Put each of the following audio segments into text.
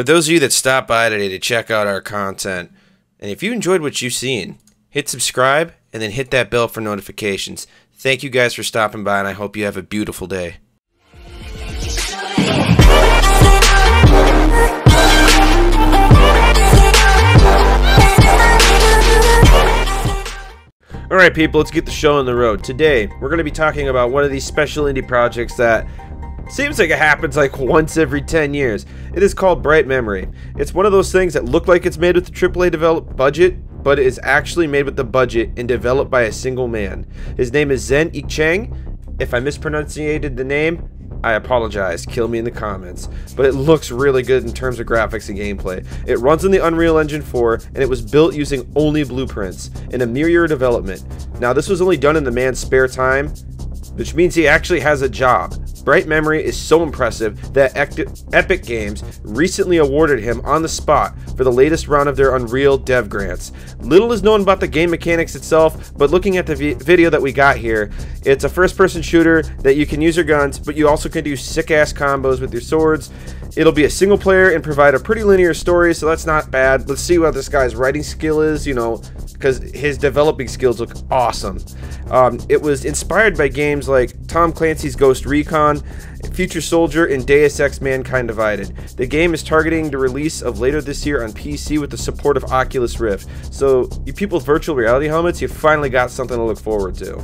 For those of you that stopped by today to check out our content, and if you enjoyed what you've seen, hit subscribe and then hit that bell for notifications. Thank you guys for stopping by, and I hope you have a beautiful day. Alright people, let's get the show on the road. Today, we're going to be talking about one of these special indie projects that seems like it happens like once every 10 years. It is called Bright Memory. It's one of those things that look like it's made with the AAA developed budget, but it is actually made with the budget and developed by a single man. His name is Zen Yicheng. If I mispronunciated the name, I apologize, kill me in the comments, but it looks really good in terms of graphics and gameplay. It runs on the Unreal Engine 4, and it was built using only blueprints in a mere year of development. Now, this was only done in the man's spare time, which means he actually has a job. Bright Memory is so impressive that Epic Games recently awarded him on the spot for the latest round of their Unreal Dev Grants. Little is known about the game mechanics itself, but looking at the video that we got here, it's a first-person shooter that you can use your guns, but you also can do sick-ass combos with your swords. It'll be a single player and provide a pretty linear story, so that's not bad. Let's see what this guy's writing skill is, you know, because his developing skills look awesome. It was inspired by games like Tom Clancy's Ghost Recon, Future Soldier, and Deus Ex Mankind Divided. The game is targeting the release of later this year on PC with the support of Oculus Rift. So, you people with virtual reality helmets, you finally got something to look forward to.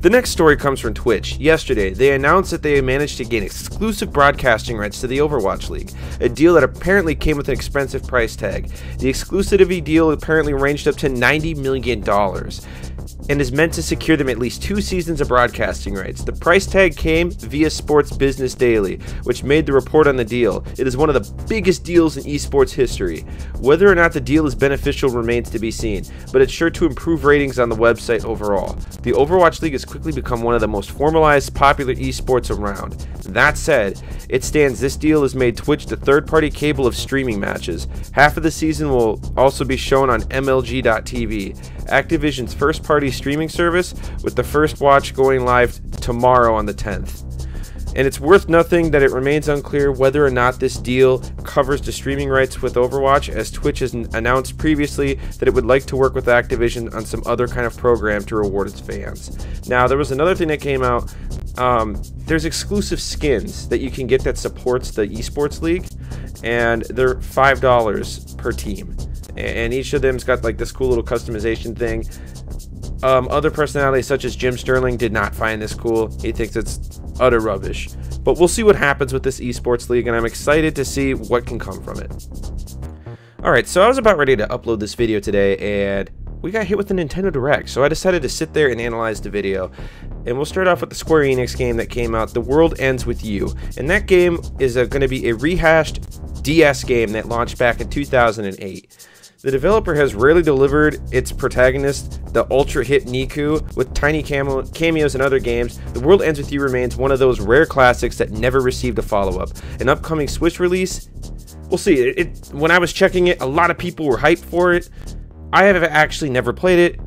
The next story comes from Twitch. Yesterday, they announced that they managed to gain exclusive broadcasting rights to the Overwatch League, a deal that apparently came with an expensive price tag. The exclusivity deal apparently ranged up to $90 million. And is meant to secure them at least 2 seasons of broadcasting rights. The price tag came via Sports Business Daily, which made the report on the deal. It is one of the biggest deals in esports history. Whether or not the deal is beneficial remains to be seen, but it's sure to improve ratings on the website overall. The Overwatch League has quickly become one of the most formalized, popular esports around. That said, it stands this deal has made Twitch the third-party cable of streaming matches. Half of the season will also be shown on MLG.TV, Activision's first-party streaming service, with the first watch going live tomorrow on the 10th. And it's worth noting that it remains unclear whether or not this deal covers the streaming rights with Overwatch, as Twitch has announced previously that it would like to work with Activision on some other kind of program to reward its fans. Now, there was another thing that came out. There's exclusive skins that you can get that supports the esports league, and they're $5 per team. And each of them's got like this cool little customization thing. Other personalities such as Jim Sterling did not find this cool. He thinks it's utter rubbish. But we'll see what happens with this esports league, and I'm excited to see what can come from it. Alright, so I was about ready to upload this video today, and we got hit with the Nintendo Direct, so I decided to sit there and analyze the video. And we'll start off with the Square Enix game that came out, The World Ends With You. And that game is going to be a rehashed DS game that launched back in 2008. The developer has rarely delivered its protagonist, the ultra-hit Neku, with tiny cameos in other games. The World Ends With You remains one of those rare classics that never received a follow-up. An upcoming Switch release? We'll see. When I was checking it, a lot of people were hyped for it. I have actually never played it.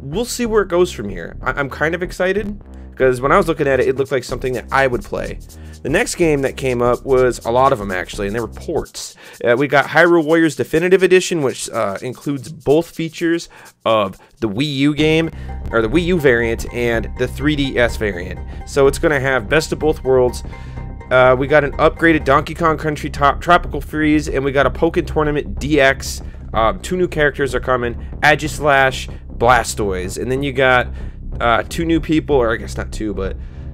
We'll see where it goes from here. I'm kind of excited, because when I was looking at it, it looked like something that I would play. The next game that came up was a lot of them, actually, and they were ports. We got Hyrule Warriors Definitive Edition, which includes both features of the Wii U game, or the Wii U variant, and the 3DS variant. So it's going to have best of both worlds. We got an upgraded Donkey Kong Country Tropical Freeze, and we got a Pokken Tournament DX. 2 new characters are coming, Aegislash, Blastoise, and then you got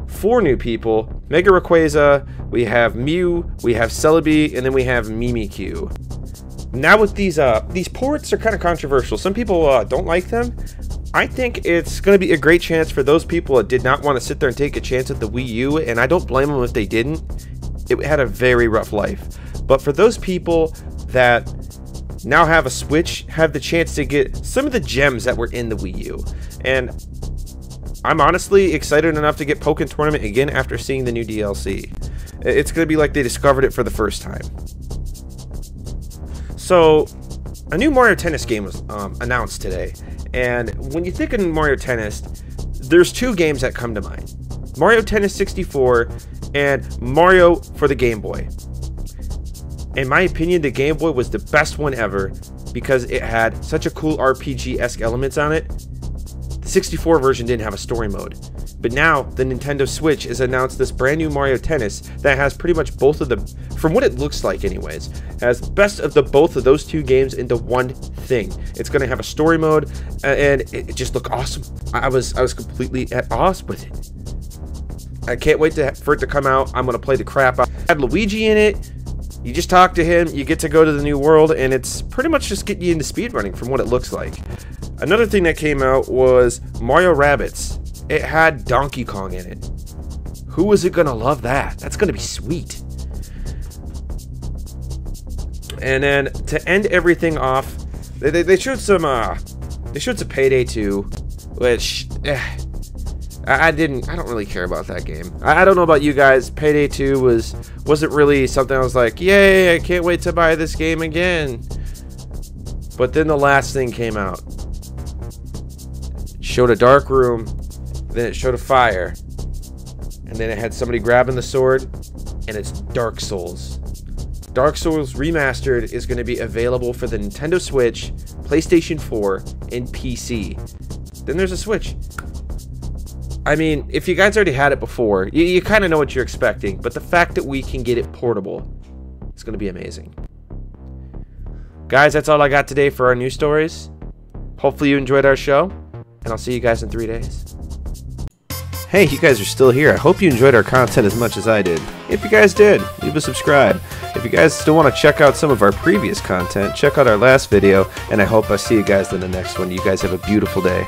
4 new people. Mega Rayquaza, we have Mew, we have Celebi, and then we have Mimikyu. Now with these ports are kind of controversial. Some people don't like them. I think it's going to be a great chance for those people that did not want to sit there and take a chance at the Wii U, and I don't blame them if they didn't. It had a very rough life. But for those people that now have a Switch, have the chance to get some of the gems that were in the Wii U. And I'm honestly excited enough to get Pokken Tournament again after seeing the new DLC. It's going to be like they discovered it for the first time. So, a new Mario Tennis game was announced today. And when you think of Mario Tennis, there's 2 games that come to mind. Mario Tennis 64 and Mario for the Game Boy. In my opinion, the Game Boy was the best one ever because it had such a cool RPG-esque elements on it. The 64 version didn't have a story mode, but now the Nintendo Switch has announced this brand new Mario Tennis that has pretty much both of them, from what it looks like anyways, has best of the both of those two games into one thing. It's going to have a story mode, and it just looked awesome. I was completely at odds with it. I can't wait for it to come out. I'm going to play the crap out. Had Luigi in it. You just talk to him, you get to go to the new world, and it's pretty much just getting you into speedrunning from what it looks like. Another thing that came out was Mario Rabbids. It had Donkey Kong in it. Who is it gonna love that? That's gonna be sweet. And then to end everything off, they showed some Payday 2, which I don't really care about that game. I don't know about you guys. Payday 2 wasn't really something I was like, yay, I can't wait to buy this game again. But then the last thing came out. It showed a dark room, then it showed a fire, and then it had somebody grabbing the sword, and it's Dark Souls. Dark Souls Remastered is going to be available for the Nintendo Switch, PlayStation 4, and PC. Then there's a Switch. I mean, if you guys already had it before, you kind of know what you're expecting, but the fact that we can get it portable, it's going to be amazing. Guys, that's all I got today for our news stories. Hopefully you enjoyed our show, and I'll see you guys in 3 days. Hey, you guys are still here. I hope you enjoyed our content as much as I did. If you guys did, leave a subscribe. If you guys still want to check out some of our previous content, check out our last video, and I hope I see you guys in the next one. You guys have a beautiful day.